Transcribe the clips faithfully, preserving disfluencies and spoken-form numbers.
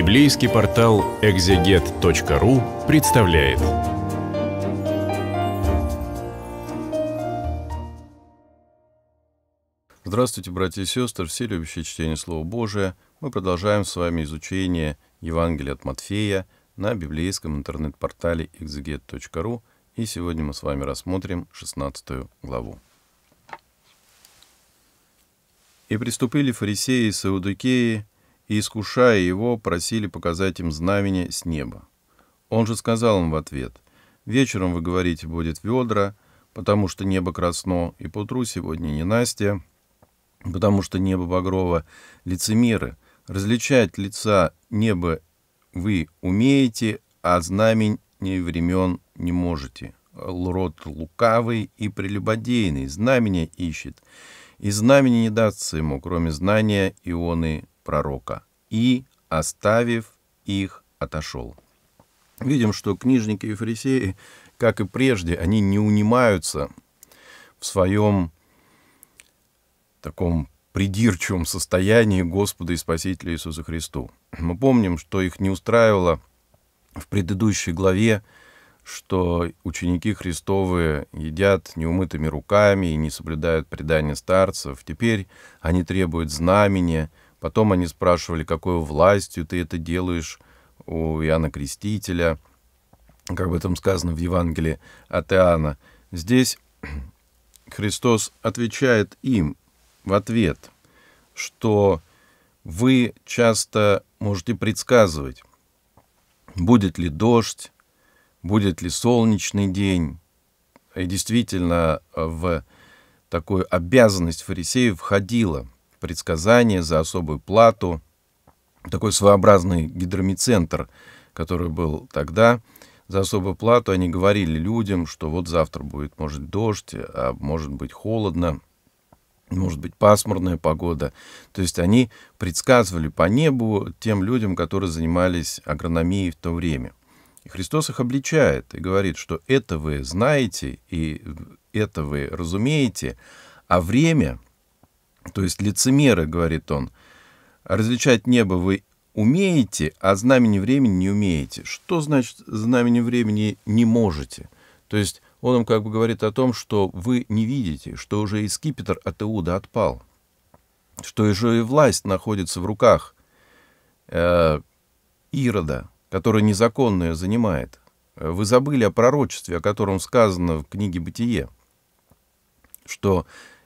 Библейский портал экзегет точка ру представляет. Здравствуйте, братья и сестры, все любящие чтение Слова Божия. Мы продолжаем с вами изучение Евангелия от Матфея на библейском интернет-портале экзегет точка ру. И сегодня мы с вами рассмотрим шестнадцатую главу. «И приступили фарисеи с Иудукеи, и, искушая его, просили показать им знамение с неба. Он же сказал им в ответ: «Вечером, вы говорите, будет ведра, потому что небо красно, и поутру сегодня ненастье, потому что небо багрово. Лицемеры, различать лица неба вы умеете, а знамений времен не можете. Род лукавый и прелюбодейный знамение ищет, и знамение не дастся ему, кроме знания Ионы пророка. И, оставив их, отошел». Видим, что книжники и фарисеи, как и прежде, они не унимаются в своем таком придирчивом состоянии Господа и Спасителя Иисуса Христу. Мы помним, что их не устраивало в предыдущей главе, что ученики Христовы едят неумытыми руками и не соблюдают предания старцев. Теперь они требуют знамения. Потом они спрашивали, какой властью ты это делаешь у Иоанна Крестителя, как об этом сказано в Евангелии от Иоанна. Здесь Христос отвечает им в ответ, что вы часто можете предсказывать, будет ли дождь, будет ли солнечный день. И действительно, в такую обязанность фарисеев входило предсказание за особую плату, такой своеобразный гидромедцентр, который был тогда. За особую плату они говорили людям, что вот завтра будет, может, дождь, а может быть холодно, может быть пасмурная погода. То есть они предсказывали по небу тем людям, которые занимались агрономией в то время. И Христос их обличает и говорит, что это вы знаете и это вы разумеете, а время... То есть лицемеры, говорит он, различать небо вы умеете, а знамени времени не умеете. Что значит знамени времени не можете? То есть он им как бы говорит о том, что вы не видите, что уже и скипетр от Иуда отпал, что уже и власть находится в руках э, Ирода, который незаконно ее занимает. Вы забыли о пророчестве, о котором сказано в книге «Бытие», что...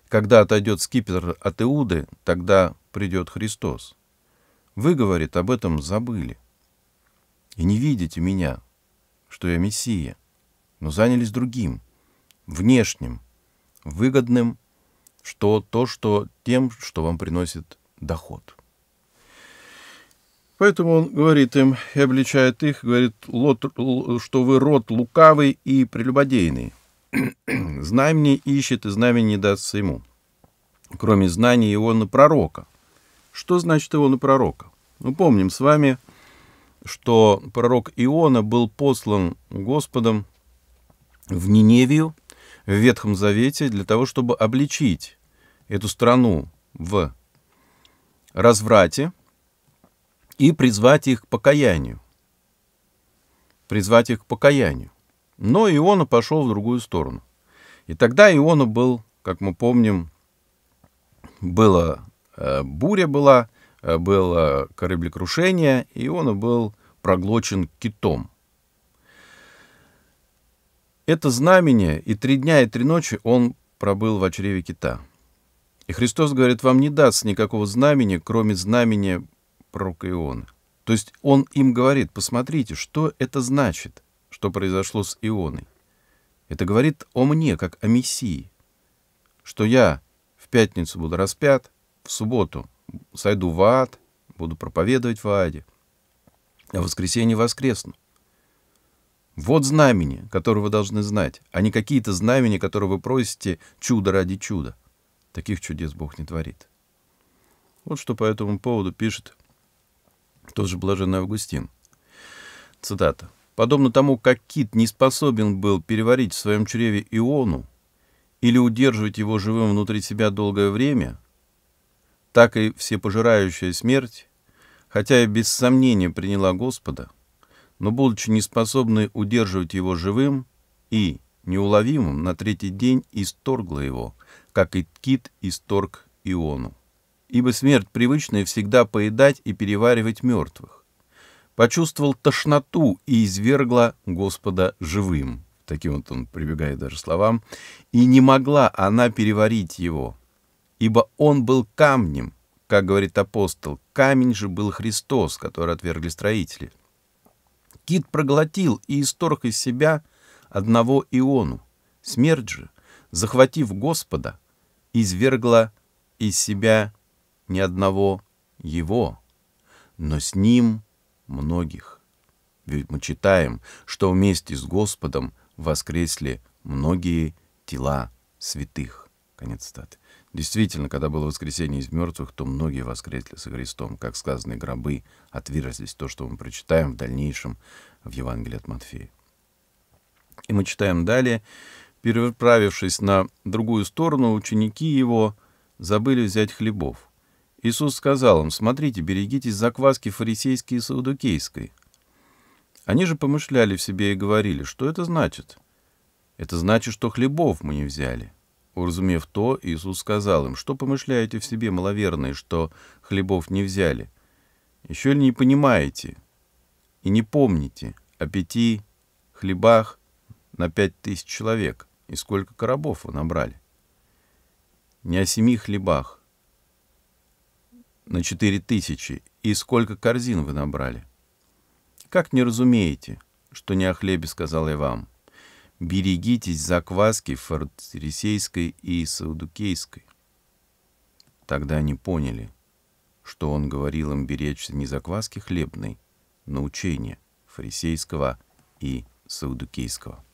когда отойдет скипетр от Иуды, тогда придет Христос. Вы, говорит, об этом забыли. И не видите меня, что я Мессия, но занялись другим, внешним, выгодным, что то, что тем, что вам приносит доход. Поэтому он говорит им и обличает их, говорит, что вы род лукавый и прелюбодейный. Знамение ищет, и знамение не дастся ему, кроме знания Ионы пророка. Что значит Иона пророка? Мы помним с вами, что пророк Иона был послан Господом в Ниневию, в Ветхом Завете, для того, чтобы обличить эту страну в разврате и призвать их к покаянию. Призвать их к покаянию. Но Иона пошел в другую сторону. И тогда Иона был, как мы помним, была э, буря, была, э, было кораблекрушение, и Иона был проглочен китом. Это знамение, и три дня, и три ночи он пробыл в очреве кита. И Христос говорит, вам не даст никакого знамения, кроме знамения пророка Ионы. То есть он им говорит, посмотрите, что это значит, что произошло с Ионой. Это говорит о мне, как о Мессии, что я в пятницу буду распят, в субботу сойду в ад, буду проповедовать в аде, а в воскресенье воскресну. Вот знамения, которые вы должны знать, а не какие-то знамения, которые вы просите чудо ради чуда. Таких чудес Бог не творит. Вот что по этому поводу пишет тот же блаженный Августин. Цитата. Подобно тому, как кит не способен был переварить в своем чреве Иону или удерживать его живым внутри себя долгое время, так и всепожирающая смерть хотя и без сомнения приняла Господа, но, будучи неспособной удерживать его живым и неуловимым, на третий день исторгла его, как и кит исторг Иону. Ибо смерть привычная всегда поедать и переваривать мертвых. Почувствовал тошноту и извергла Господа живым. Таким вот он прибегает даже словам. И не могла она переварить его, ибо он был камнем, как говорит апостол. Камень же был Христос, который отвергли строители. Кит проглотил и исторг из себя одного Иону. Смерть же, захватив Господа, извергла из себя ни одного его, но с ним многих. Ведь мы читаем, что вместе с Господом воскресли многие тела святых. Конец цитаты. Действительно, когда было воскресение из мертвых, то многие воскресли со Христом, как сказаны гробы, отверзлись, то, что мы прочитаем в дальнейшем в Евангелии от Матфея. И мы читаем далее. Переправившись на другую сторону, ученики его забыли взять хлебов. Иисус сказал им: «Смотрите, берегитесь закваски фарисейской и саудукейской». Они же помышляли в себе и говорили: «Что это значит?» «Это значит, что хлебов мы не взяли». Уразумев то, Иисус сказал им: «Что помышляете в себе, маловерные, что хлебов не взяли? Еще ли не понимаете и не помните о пяти хлебах на пять тысяч человек, и сколько коробов вы набрали? Не о семи хлебах на четыре тысячи, и сколько корзин вы набрали? Как не разумеете, что не о хлебе сказал я вам? Берегитесь закваски фарисейской и саудукейской». Тогда они поняли, что он говорил им беречься не закваски хлебной, но учения фарисейского и саудукейского.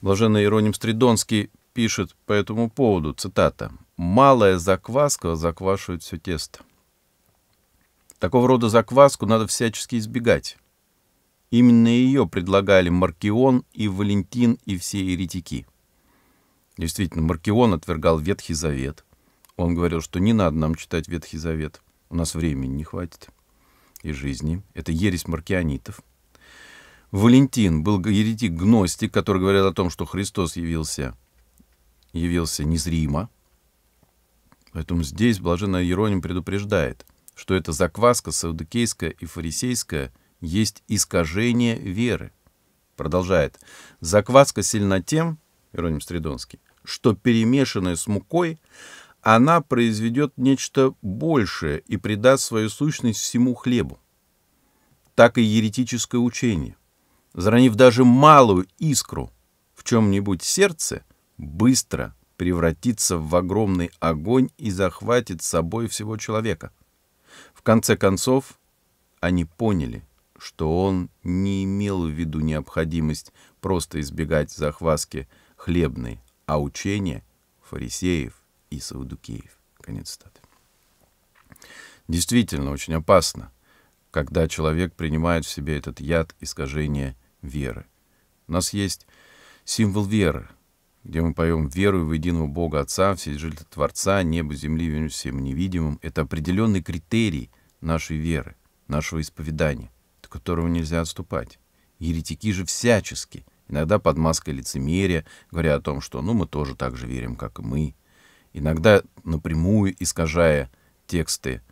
Блаженный Иероним Стридонский пишет по этому поводу, цитата: «Малая закваска заквашивает все тесто». Такого рода закваску надо всячески избегать. Именно ее предлагали Маркион и Валентин и все еретики. Действительно, Маркион отвергал Ветхий Завет. Он говорил, что не надо нам читать Ветхий Завет. У нас времени не хватит и жизни. Это ересь маркионитов. Валентин был еретик-гностик, который говорил о том, что Христос явился, явился незримо. Поэтому здесь блаженный Иероним предупреждает, что эта закваска саудукейская и фарисейская есть искажение веры. Продолжает. «Закваска сильна тем, — Иероним Стридонский, — что, перемешанная с мукой, она произведет нечто большее и придаст свою сущность всему хлебу. Так и еретическое учение, заронив даже малую искру в чем-нибудь сердце, быстро превратится в огромный огонь и захватит с собой всего человека». В конце концов, они поняли, что он не имел в виду необходимость просто избегать захваски хлебной, а учения фарисеев и саудукеев. Конец цитаты. Действительно, очень опасно, когда человек принимает в себе этот яд искажения веры. У нас есть символ веры, где мы поем: «Верую в единого Бога Отца, Вседержителя Творца, небо, земли, всем невидимым». Это определенный критерий нашей веры, нашего исповедания, от которого нельзя отступать. Еретики же всячески, иногда под маской лицемерия, говоря о том, что «ну, мы тоже так же верим, как и мы», иногда напрямую искажая тексты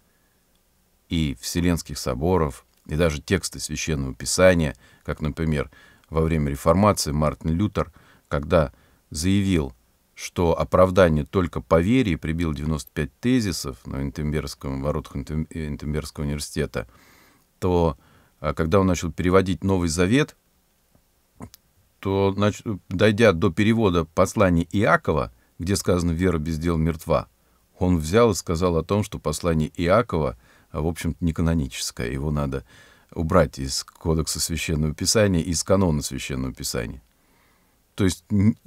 и вселенских соборов, и даже тексты Священного Писания, как, например, во время Реформации Мартин Лютер, когда заявил, что оправдание только по вере, и прибил девяносто пять тезисов на Интембергском, воротах Интембергского университета, то когда он начал переводить Новый Завет, то, дойдя до перевода послания Иакова, где сказано «вера без дел мертва», он взял и сказал о том, что послание Иакова, в общем-то, не каноническое, его надо убрать из Кодекса Священного Писания, из канона Священного Писания. То есть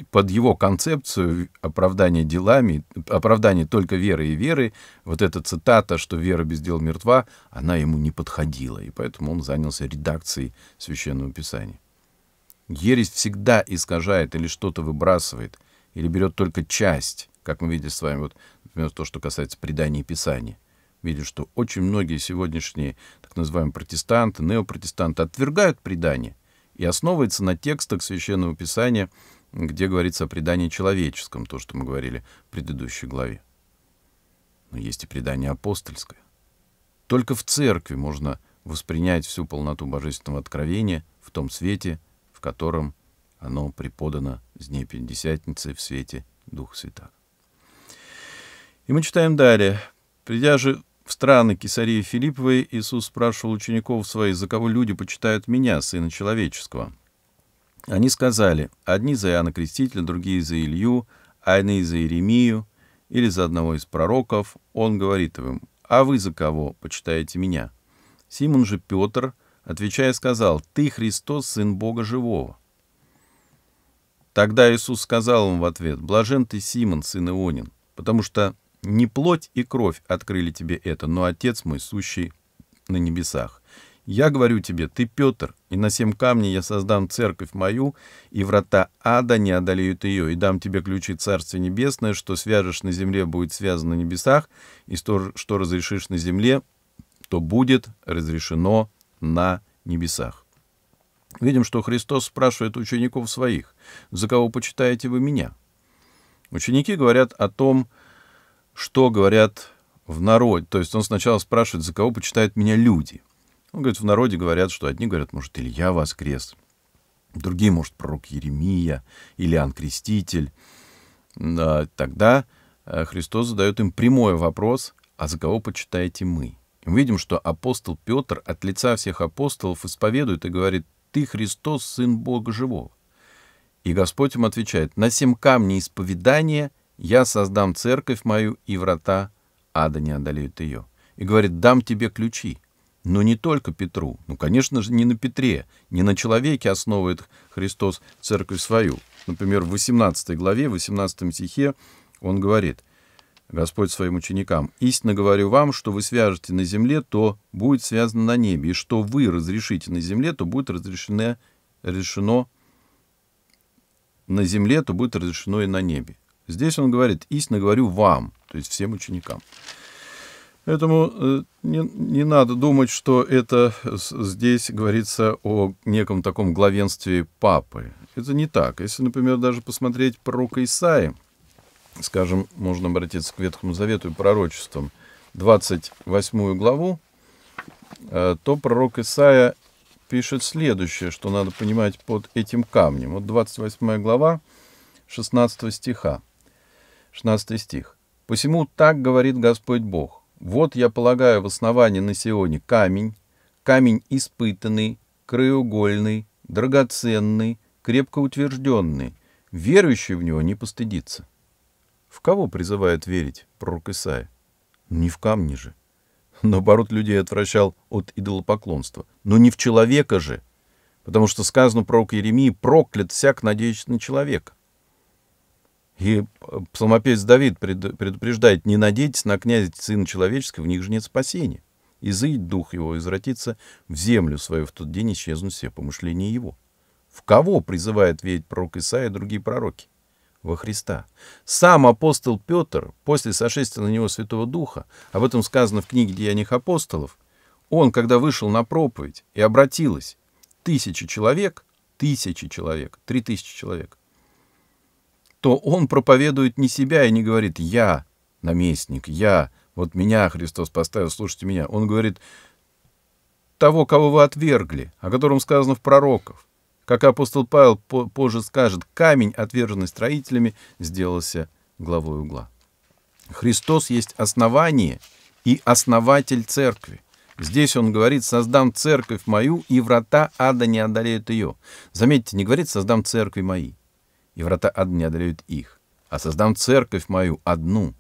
под его концепцию оправдания делами, оправдание только веры и веры, вот эта цитата, что «вера без дел мертва», она ему не подходила, и поэтому он занялся редакцией Священного Писания. Ересь всегда искажает или что-то выбрасывает, или берет только часть, как мы видели с вами, вот, например, то, что касается предания Писания. видит, что очень многие сегодняшние так называемые протестанты, неопротестанты отвергают предание и основывается на текстах Священного Писания, где говорится о предании человеческом, то, что мы говорили в предыдущей главе. Но есть и предание апостольское. Только в церкви можно воспринять всю полноту божественного откровения в том свете, в котором оно преподано с Дней Пятидесятницы в свете Духа Святаго. И мы читаем далее. «Придя же в страны Кесарии Филипповой, Иисус спрашивал учеников своих, за кого люди почитают меня, Сына Человеческого. Они сказали, одни за Иоанна Крестителя, другие за Илью, а иные за Иеремию или за одного из пророков. Он говорит им, а вы за кого почитаете меня? Симон же Петр, отвечая, сказал, ты Христос, Сын Бога Живого. Тогда Иисус сказал им в ответ, блажен ты, Симон, сын Ионин, потому что не плоть и кровь открыли тебе это, но Отец мой, сущий на небесах. Я говорю тебе, ты Петр, и на семь камней я создам церковь мою, и врата ада не одолеют ее, и дам тебе ключи Царствия Небесное, что свяжешь на земле, будет связано на небесах, и что, что разрешишь на земле, то будет разрешено на небесах». Видим, что Христос спрашивает учеников своих, «За кого почитаете вы меня?» Ученики говорят о том, что говорят в народе. То есть он сначала спрашивает, «За кого почитают меня люди?» Он говорит, в народе говорят, что одни говорят, может, Илья воскрес, другие, может, пророк Иеремия, или Иоанн Креститель. Тогда Христос задает им прямой вопрос, «А за кого почитаете мы?» И мы видим, что апостол Петр от лица всех апостолов исповедует и говорит, «Ты, Христос, Сын Бога Живого». И Господь им отвечает, «На семь камней исповедания я создам церковь мою, и врата ада не одолеют ее». И говорит, «Дам тебе ключи». Но не только Петру. Ну, конечно же, не на Петре, не на человеке основывает Христос церковь свою. Например, в восемнадцатой главе, восемнадцатом стихе он говорит, Господь своим ученикам, «Истинно говорю вам, что вы свяжете на земле, то будет связано на небе, и что вы разрешите на земле, то будет разрешено, решено на земле, то будет разрешено и на небе». Здесь он говорит, «Истинно говорю вам», то есть всем ученикам. Поэтому не, не надо думать, что это здесь говорится о неком таком главенстве папы. Это не так. Если, например, даже посмотреть пророка Исаии, скажем, можно обратиться к Ветхому Завету и пророчествам, двадцать восьмую главу, то пророк Исаия пишет следующее, что надо понимать под этим камнем. Вот двадцать восьмая глава, шестнадцатого стиха, шестнадцатый стих. «Посему так говорит Господь Бог. Вот я полагаю в основании на Сионе камень, камень испытанный, краеугольный, драгоценный, крепко утвержденный. Верующий в него не постыдится». В кого призывает верить пророк Исаия? Не в камни же. Наоборот, людей отвращал от идолопоклонства. Но не в человека же, потому что сказано пророк Иеремии, проклят всяк, надеющийся на человека. И псалмопевец Давид предупреждает, «Не надейтесь на князя Сына Человеческого, в них же нет спасения. Изыдет дух его, извратится в землю свою, в тот день исчезнут все помышления его». В кого призывает верить пророк Исаия и другие пророки? Во Христа. Сам апостол Петр, после сошествия на него Святого Духа, об этом сказано в книге «Деяниях апостолов», он, когда вышел на проповедь и обратилось тысячи человек, тысячи человек, три тысячи человек, то он проповедует не себя и не говорит «я наместник, я, вот меня Христос поставил, слушайте меня». Он говорит «того, кого вы отвергли, о котором сказано в пророков». Как апостол Павел позже скажет, камень, отверженный строителями, сделался главой угла. Христос есть основание и основатель церкви. Здесь он говорит «создам церковь мою, и врата ада не одолеют ее». Заметьте, не говорит «создам церкви мои». И врата ада не одолеют их. А создам церковь мою одну.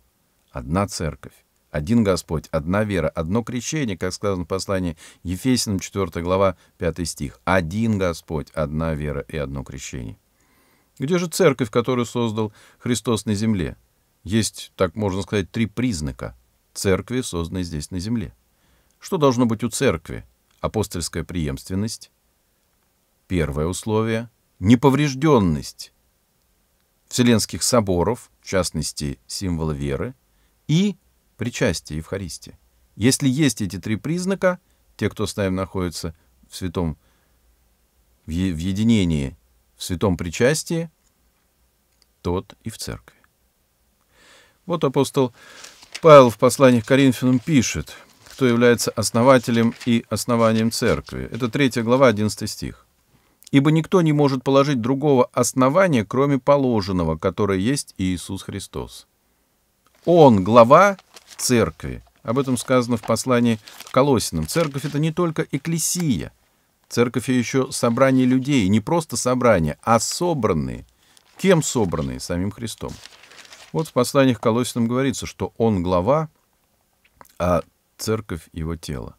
Одна церковь. Один Господь, одна вера, одно крещение, как сказано в послании Ефесянам, четвёртая глава, пятый стих. Один Господь, одна вера и одно крещение. Где же церковь, которую создал Христос на земле? Есть, так можно сказать, три признака церкви, созданной здесь на земле. Что должно быть у церкви? Апостольская преемственность. Первое условие. Неповрежденность Вселенских соборов, в частности, символа веры, и причастие Евхаристии. Если есть эти три признака, те, кто с нами находится в святом, в единении, в святом причастии, тот и в церкви. Вот апостол Павел в послании к Коринфянам пишет, кто является основателем и основанием церкви. Это третья глава, одиннадцатый стих. «Ибо никто не может положить другого основания, кроме положенного, которое есть Иисус Христос. Он — глава церкви». Об этом сказано в послании к Колосинам. Церковь — это не только экклесия. Церковь — еще собрание людей. Не просто собрание, а собранные. Кем собранные? Самим Христом. Вот в послании к Колосинам говорится, что он — глава, а церковь — его тело.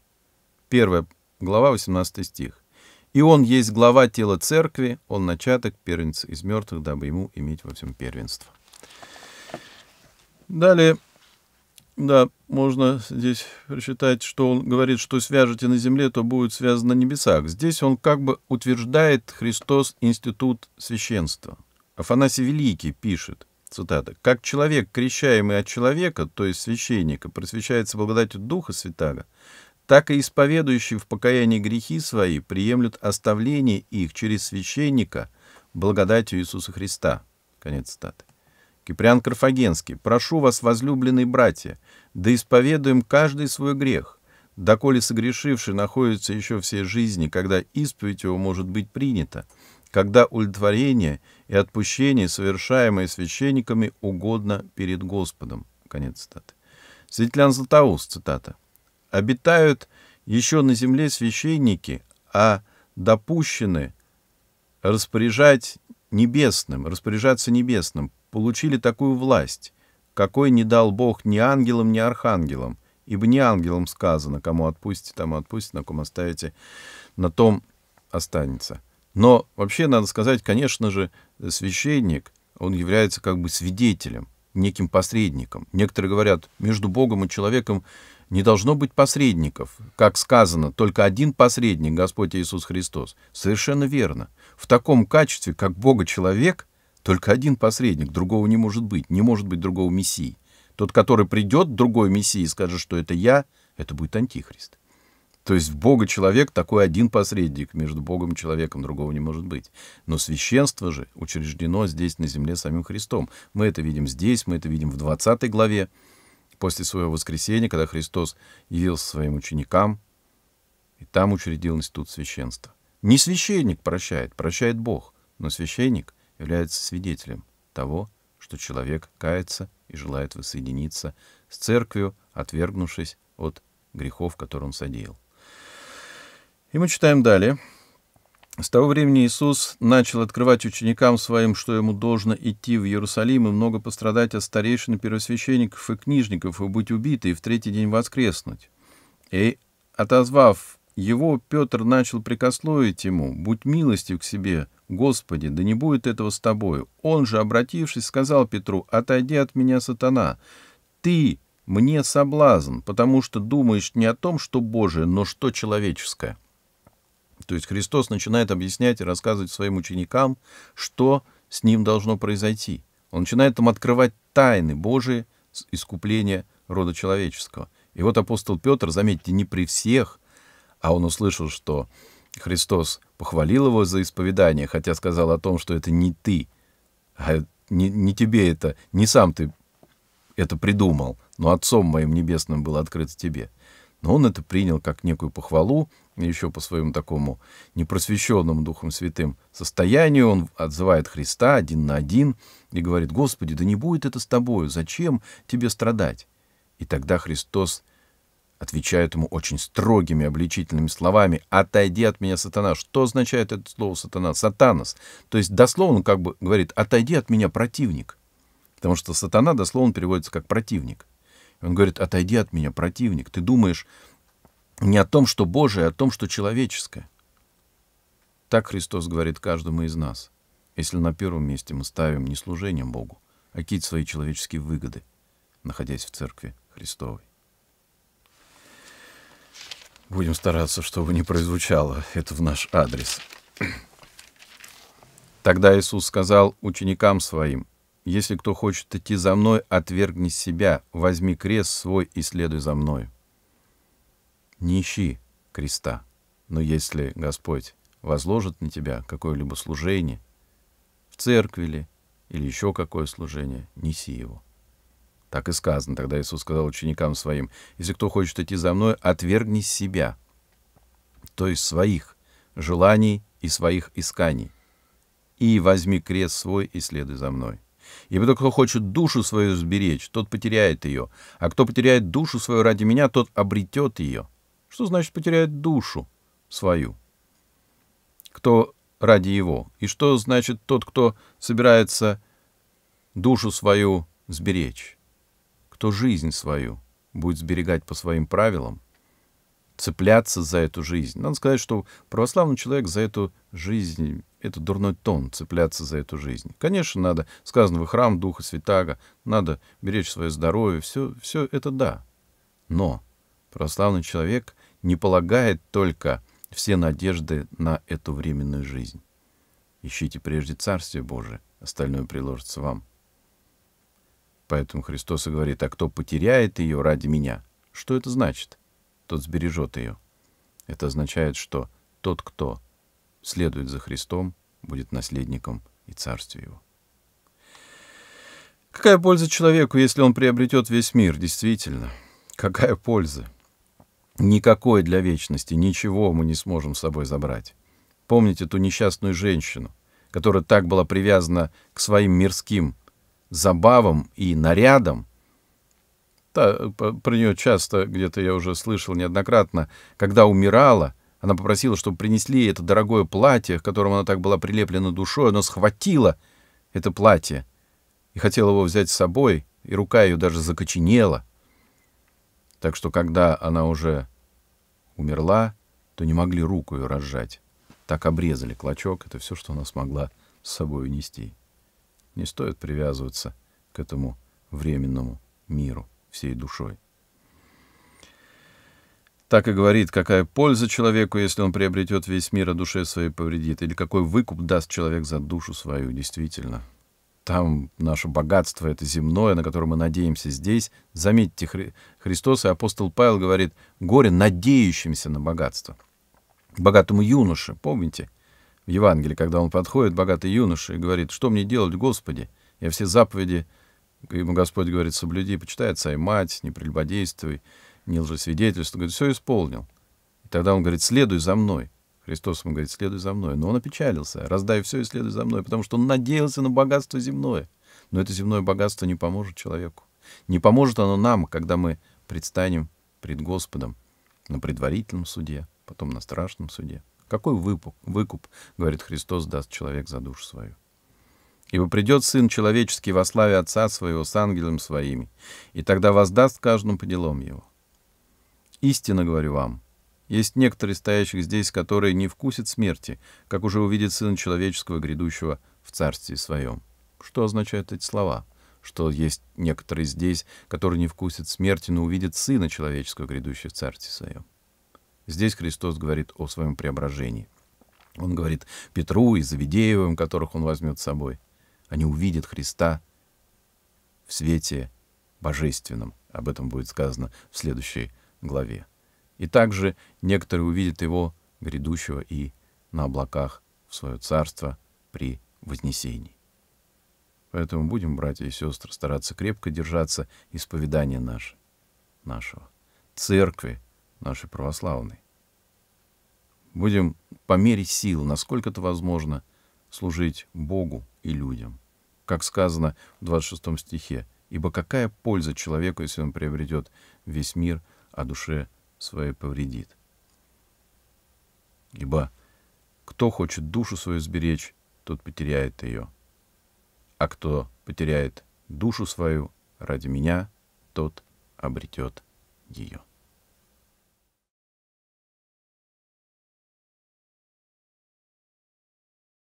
первая глава, восемнадцатый стих. «И он есть глава тела церкви, он начаток, первенец из мертвых, дабы ему иметь во всем первенство». Далее, да, можно здесь прочитать, что он говорит, что «свяжете на земле, то будет связано на небесах». Здесь он как бы утверждает Христос институт священства. Афанасий Великий пишет, цитата, «Как человек, крещаемый от человека, то есть священника, просвещается благодатью Духа Святаго, так и исповедующие в покаянии грехи свои приемлют оставление их через священника благодатью Иисуса Христа». Конец цитаты. Киприан Карфагенский. «Прошу вас, возлюбленные братья, да исповедуем каждый свой грех, доколе согрешивший находится еще всей жизни, когда исповедь его может быть принята, когда удовлетворение и отпущение, совершаемое священниками, угодно перед Господом». Конец цитаты. Святитель Златоуст, цитата. «Обитают еще на земле священники, а допущены распоряжать небесным, распоряжаться небесным, получили такую власть, какой не дал Бог ни ангелам, ни архангелам, ибо не ангелам сказано, кому отпустите, тому отпустите, на ком оставите, на том останется». Но вообще, надо сказать, конечно же, священник, он является как бы свидетелем, неким посредником. Некоторые говорят, между Богом и человеком не должно быть посредников. Как сказано, только один посредник — Господь Иисус Христос. Совершенно верно. В таком качестве, как Бога-человек, только один посредник, другого не может быть. Не может быть другого Мессии. Тот, который придет, другой Мессии, и скажет, что это я, это будет Антихрист. То есть в Бога-человек такой один посредник, между Богом и человеком другого не может быть. Но священство же учреждено здесь на земле самим Христом. Мы это видим здесь, мы это видим в двадцатой главе. После своего воскресения, когда Христос явился своим ученикам, и там учредил институт священства. Не священник прощает, прощает Бог, но священник является свидетелем того, что человек кается и желает воссоединиться с церковью, отвергнувшись от грехов, которые он содеял. И мы читаем далее. «С того времени Иисус начал открывать ученикам своим, что ему должно идти в Иерусалим и много пострадать от старейшин, первосвященников и книжников, и быть убит, и в третий день воскреснуть. И, отозвав его, Петр начал прикословить ему: „Будь милостив к себе, Господи, да не будет этого с тобою“. Он же, обратившись, сказал Петру: „Отойди от меня, сатана, ты мне соблазн, потому что думаешь не о том, что Божие, но что человеческое“». То есть Христос начинает объяснять и рассказывать своим ученикам, что с ним должно произойти. Он начинает им открывать тайны Божии, искупления рода человеческого. И вот апостол Петр, заметьте, не при всех, а он услышал, что Христос похвалил его за исповедание, хотя сказал о том, что это не ты, а не, не тебе это, не сам ты это придумал, но Отцом моим небесным было открыто тебе. Но он это принял как некую похвалу, еще по своему такому непросвещенному Духом Святым состоянию. Он отзывает Христа один на один и говорит: «Господи, да не будет это с тобою, зачем тебе страдать?» И тогда Христос отвечает ему очень строгими обличительными словами: «Отойди от меня, сатана». Что означает это слово «сатана»? «Сатанос». То есть дословно как бы говорит: «Отойди от меня, противник». Потому что сатана дословно переводится как «противник». Он говорит: «Отойди от меня, противник, ты думаешь не о том, что Божие, а о том, что человеческое». Так Христос говорит каждому из нас, если на первом месте мы ставим не служение Богу, а какие-то свои человеческие выгоды, находясь в Церкви Христовой. Будем стараться, чтобы не прозвучало это в наш адрес. «Тогда Иисус сказал ученикам своим: „Если кто хочет идти за мной, отвергни себя, возьми крест свой и следуй за мной“. не ищи креста. Но если Господь возложит на тебя какое-либо служение, в церкви ли, или еще какое служение, неси его. Так и сказано. Тогда Иисус сказал ученикам своим: если кто хочет идти за мной, отвергни себя, то есть своих желаний и своих исканий, и возьми крест свой и следуй за мной. Ибо кто хочет душу свою сберечь, тот потеряет ее, а кто потеряет душу свою ради меня, тот обретет ее. Что значит потеряет душу свою? Кто ради его? И что значит тот, кто собирается душу свою сберечь? Кто жизнь свою будет сберегать по своим правилам, цепляться за эту жизнь? Надо сказать, что православный человек за эту жизнь, это дурной тон, цепляться за эту жизнь. Конечно, надо, сказано, в храм Духа Святаго, надо беречь свое здоровье, все, все это да. Но православный человек не полагает только все надежды на эту временную жизнь. Ищите прежде Царствие Божие, остальное приложится вам. Поэтому Христос и говорит: а кто потеряет ее ради меня, что это значит? Тот сбережет ее. Это означает, что тот, кто следует за Христом, будет наследником и царствия его. Какая польза человеку, если он приобретет весь мир? Действительно, какая польза? Никакой для вечности, ничего мы не сможем с собой забрать. Помните ту несчастную женщину, которая так была привязана к своим мирским забавам и нарядам? Та, про нее часто, где-то я уже слышал неоднократно, когда умирала, она попросила, чтобы принесли это дорогое платье, к которому она так была прилеплена душой, она схватила это платье и хотела его взять с собой, и рука ее даже закоченела. Так что, когда она уже умерла, то не могли руку ее разжать. Так обрезали клочок, это все, что она смогла с собой унести. Не стоит привязываться к этому временному миру всей душой. Так и говорит: какая польза человеку, если он приобретет весь мир, а душе своей повредит? Или какой выкуп даст человек за душу свою? Действительно, там наше богатство, это земное, на которое мы надеемся здесь. Заметьте, Хри... Христос и апостол Павел говорит: горе надеющимся на богатство. Богатому юноше, помните, в Евангелии, когда он подходит, богатый юноша, и говорит: что мне делать, Господи? Я все заповеди, ему Господь говорит: соблюди, почитай отца и мать, не прелюбодействуй, не лжесвидетельство. Говорит: все исполнил. И тогда он говорит: следуй за мной. Христос ему говорит: следуй за мной. Но он опечалился: раздай все и следуй за мной, потому что он надеялся на богатство земное. Но это земное богатство не поможет человеку. Не поможет оно нам, когда мы предстанем пред Господом на предварительном суде, потом на страшном суде. Какой выкуп, выкуп, говорит Христос, даст человек за душу свою? Ибо придет Сын Человеческий во славе Отца Своего с ангелом Своими, и тогда воздаст каждому по делам его. Истинно говорю вам, есть некоторые стоящих здесь, которые не вкусят смерти, как уже увидит Сына Человеческого, грядущего в Царстве Своем. Что означают эти слова? Что есть некоторые здесь, которые не вкусят смерти, но увидят Сына Человеческого, грядущего в Царстве Своем. Здесь Христос говорит о своем преображении. Он говорит Петру и Завидеевым, которых он возьмет с собой. Они увидят Христа в свете божественном. Об этом будет сказано в следующей главе. И также некоторые увидят его, грядущего и на облаках, в свое царство при вознесении. Поэтому будем, братья и сестры, стараться крепко держаться исповедания наше, нашего, церкви нашей православной. Будем по мере сил, насколько это возможно, служить Богу и людям. Как сказано в двадцать шестом стихе: «Ибо какая польза человеку, если он приобретет весь мир, а душе своей повредит? Ибо кто хочет душу свою сберечь, тот потеряет ее. А кто потеряет душу свою ради меня, тот обретет ее».